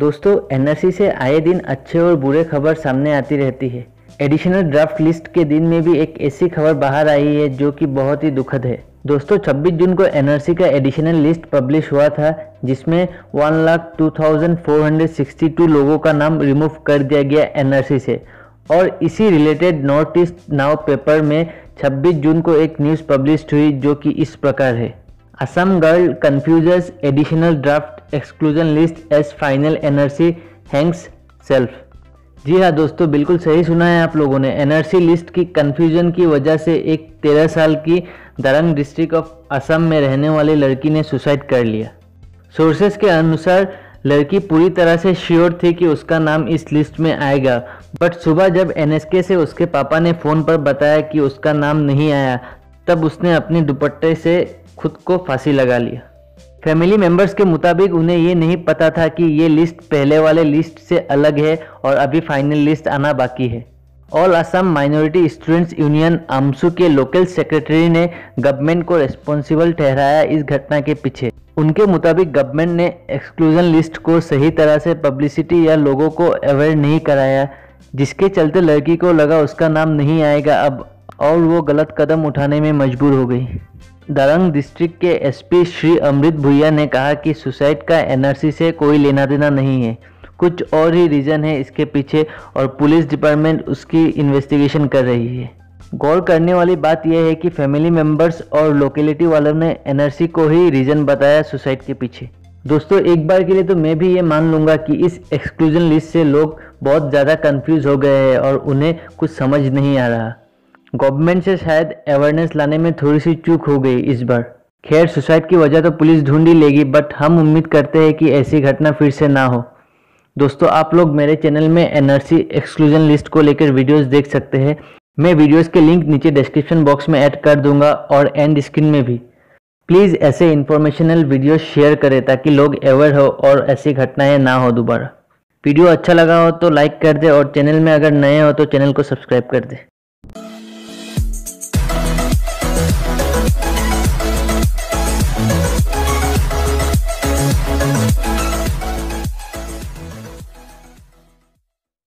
दोस्तों एनआरसी से आए दिन अच्छे और बुरे खबर सामने आती रहती है। एडिशनल ड्राफ्ट लिस्ट के दिन में भी एक ऐसी खबर बाहर आई है जो कि बहुत ही दुखद है। दोस्तों 26 जून को एनआरसी का एडिशनल लिस्ट पब्लिश हुआ था जिसमें 1,02,462 लोगों का नाम रिमूव कर दिया गया एनआरसी से। और इसी related North East now paper में 26 जून को एक न्यूज़ पब्लिश हुई जो कि इस प्रकार है। Assam girl कन्फ्यूजर्स additional draft exclusion list as final NRC hangs self. जी हाँ दोस्तों, बिल्कुल सही सुना है आप लोगों ने। एनआरसी लिस्ट की कन्फ्यूजन की वजह से एक 13 साल की दरंग डिस्ट्रिक्ट ऑफ असम में रहने वाली लड़की ने सुसाइड कर लिया। सोर्सेस के अनुसार लड़की पूरी तरह से श्योर थी कि उसका नाम इस लिस्ट में आएगा, बट सुबह जब एनएसके से उसके पापा ने फ़ोन पर बताया कि उसका नाम नहीं आया तब उसने अपने दुपट्टे से खुद को फांसी लगा लिया। फैमिली मेंबर्स के मुताबिक उन्हें ये नहीं पता था कि ये लिस्ट पहले वाले लिस्ट से अलग है और अभी फाइनल लिस्ट आना बाकी है। All Assam minority students union AAMSU के लोकल सेक्रेटरी ने गवर्नमेंट को रिस्पॉन्सिबल ठहराया इस घटना के पीछे। उनके मुताबिक गवर्नमेंट ने एक्सक्लूजन लिस्ट को सही तरह से पब्लिसिटी या लोगों को अवेयर नहीं कराया, जिसके चलते लड़की को लगा उसका नाम नहीं आएगा अब, और वो गलत कदम उठाने में मजबूर हो गई। दरंग डिस्ट्रिक्ट के एसपी श्री अमृत भुया ने कहा कि सुसाइड का एनआरसी से कोई लेना देना नहीं है, कुछ और ही रीज़न है इसके पीछे और पुलिस डिपार्टमेंट उसकी इन्वेस्टिगेशन कर रही है। गौर करने वाली बात यह है कि फैमिली मेंबर्स और लोकेलिटी वालों ने एनआरसी को ही रीज़न बताया सुसाइड के पीछे। दोस्तों एक बार के लिए तो मैं भी ये मान लूँगा कि इस एक्सक्लूजन लिस्ट से लोग बहुत ज़्यादा कन्फ्यूज़ हो गए हैं और उन्हें कुछ समझ नहीं आ रहा। गवर्नमेंट से शायद अवेयरनेस लाने में थोड़ी सी चूक हो गई इस बार। खैर सुसाइड की वजह तो पुलिस ढूंढ ही लेगी, बट हम उम्मीद करते हैं कि ऐसी घटना फिर से ना हो। दोस्तों आप लोग मेरे चैनल में एनआरसी एक्सक्लूजन लिस्ट को लेकर वीडियोस देख सकते हैं। मैं वीडियोस के लिंक नीचे डिस्क्रिप्शन बॉक्स में ऐड कर दूंगा और एंड स्क्रीन में भी। प्लीज़ ऐसे इन्फॉर्मेशनल वीडियो शेयर करें ताकि लोग अवेयर हो और ऐसी घटनाएँ ना हो दोबारा। वीडियो अच्छा लगा हो तो लाइक कर दे और चैनल में अगर नए हो तो चैनल को सब्सक्राइब कर दे।